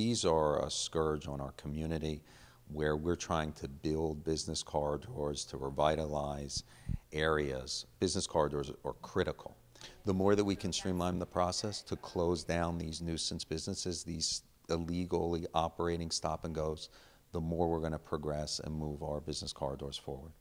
these are a scourge on our community, where we're trying to build business corridors to revitalize areas. Business corridors are critical. The more that we can streamline the process to close down these nuisance businesses, these illegally operating stop and goes, the more we're going to progress and move our business corridors forward.